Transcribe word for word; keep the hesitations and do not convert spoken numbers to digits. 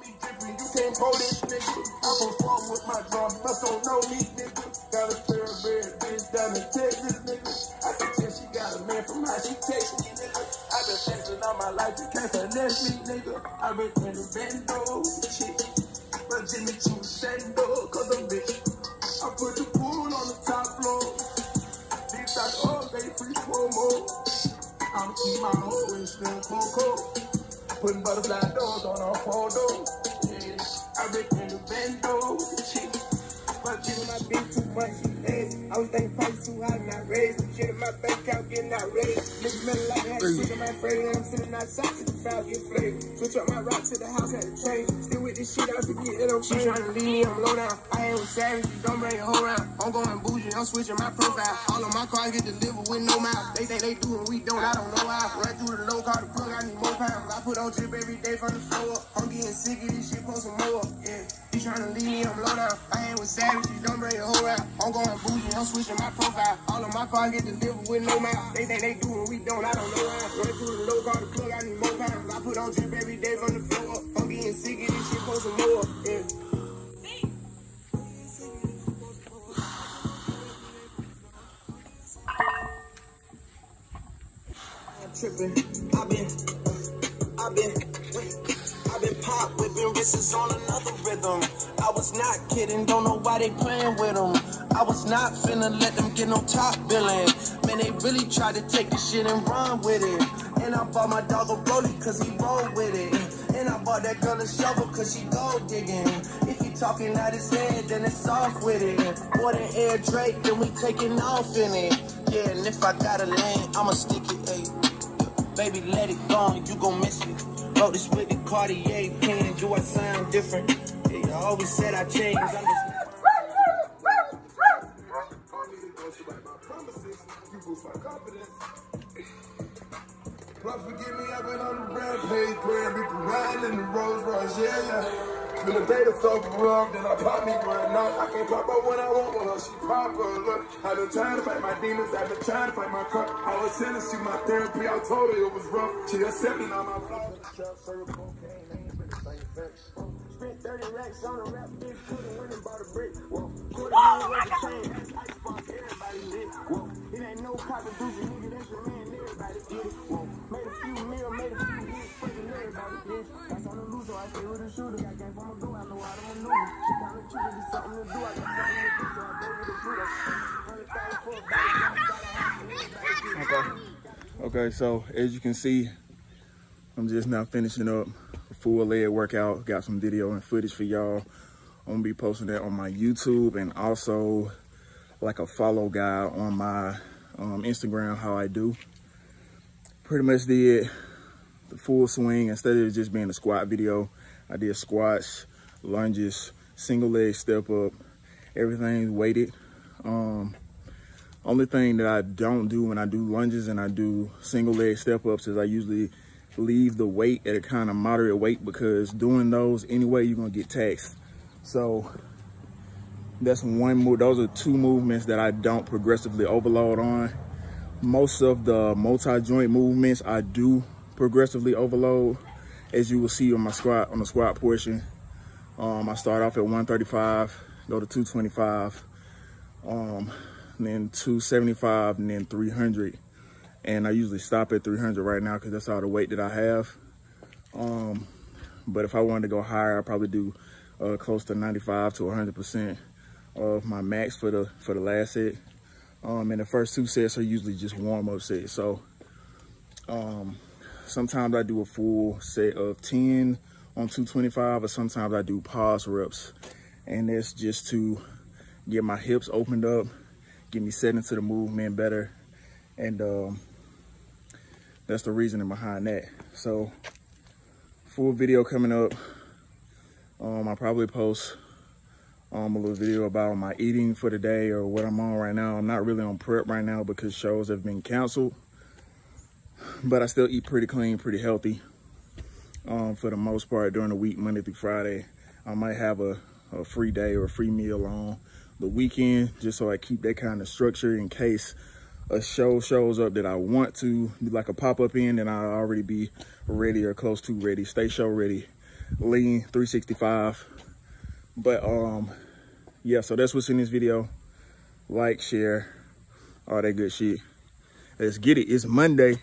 me drippin', you can't hold this nigga. I perform with my drum, must don't know me, nigga. Got a thoroughbred bitch down in Texas, nigga. I can tell she got a man from how she text me, nigga. I been texting all my life, you can't finesse me, nigga. I been in the bando, shit. But Jimmy Choo Shando, cause I'm bitch. I put the pool on the top floor. These thoughts all day free promo. I'ma keep my hoe and still cold. Putting butterfly doors on our four doors. Yeah. I been in the bando. Shit. My bitch, my bitch too much, she lazy. I was thinking price too high, not raised. Shit in my bank account, getting out raised. Niggas metal like that, shit in my frame. And I'm sitting outside to the foul, get flayed. Switch up my rock to the house, had to change. Still with this shit, I was to get it on. She tryna leave me, I'm low down. I ain't with savage, don't bring your hoe around. I'm going bougie, I'm switching my profile. All of my cars get delivered with no mouth. They think they do and we don't, I don't know how. Run through the low car, the plug, I need more pounds. I put on drip every day from the floor. I'm getting sick of this shit, post some more. Yeah. You tryna leave me, I'm low down. I ain't with savage, don't bring your whole out. I'm going bougie, I'm switching my profile. All of my cars get delivered with no mouth. They think they do and we don't, I don't know how. Run through the low car, the plug, I need more pounds. I put on drip every day from the floor. I'm getting sick of this shit, post some more. Yeah. I'm tripping. I been, uh, I been, wait. I've been pop whipping, wrists on another rhythm. I was not kidding, don't know why they playing with them. I was not finna let them get no top billing. Man, they really tried to take this shit and run with it. And I bought my dog a Rollie cause he rolled with it. And I bought that girl a shovel cause she gold digging. If you talking out his head, then it's off with it. More than Air Drake, then we taking off in it. Yeah, and if I got a lane, I'ma stick it, ayy. Baby, let it go and you gon' miss it. Wrote this with the Cartier pen. Do I sound different? Yeah, you always said I changed. I'm just. You boost my confidence. Plus, forgive me, I've been on the rampage, praying people riding in the Rolls Royce. Yeah, yeah. Been a day to talk wrong, then I pop me one up. I can't pop up when I want one. She pop her. Look, I've been trying to fight my demons. I've been trying to fight my cup. I was sending to my therapy. I told her it was rough. She accepted on my blood. Spent thirty racks on a rap bitch, couldn't win and bought a brick. Whoa, quarter million was the same. That's icebox, everybody lit. Whoa, it ain't no copper doozy, nigga. That's your man, everybody did it. Whoa, made a few mil, made a few hits, fucking everybody did. That's on the loser, I stay with a shooter. Got game from a do, I know how to maneuver. She kinda trippin', do something to do. I got something to do, so I go with a shooter. one hundred thousand for a body, everybody did. Okay, so as you can see, I'm just now finishing up a full leg workout. Got some video and footage for y'all. I'm gonna be posting that on my YouTube and also like a follow guide on my um, Instagram, how I do. Pretty much did the full swing. Instead of just being a squat video, I did squats, lunges, single leg step up, everything weighted. Um, only thing that I don't do when I do lunges and I do single leg step ups is I usually leave the weight at a kind of moderate weight, because doing those anyway, you're gonna get taxed. So that's one move. Those are two movements that I don't progressively overload on. Most of the multi-joint movements I do progressively overload, as you will see on my squat, on the squat portion. Um, I start off at one thirty-five, go to two twenty-five, um, then two seventy-five, and then three hundred. And I usually stop at three hundred right now because that's all the weight that I have. Um, but if I wanted to go higher, I'd probably do uh, close to ninety-five to one hundred percent of my max for the for the last set. Um, and the first two sets are usually just warm-up sets. So um, sometimes I do a full set of ten on two twenty-five, or sometimes I do pause reps. And that's just to get my hips opened up, get me set into the movement better. And um, that's the reasoning behind that. So full video coming up. Um, I'll probably post um, a little video about my eating for the day or what I'm on right now. I'm not really on prep right now because shows have been canceled, but I still eat pretty clean, pretty healthy um, for the most part during the week, Monday through Friday. I might have a, a free day or a free meal on the weekend, just so I keep that kind of structure in case a show shows up that I want to do like a pop-up in, and I'll already be ready or close to ready. Stay show ready. lean, three sixty-five. But um, yeah, so that's what's in this video. Like, share, all that good shit. Let's get it. It's Monday.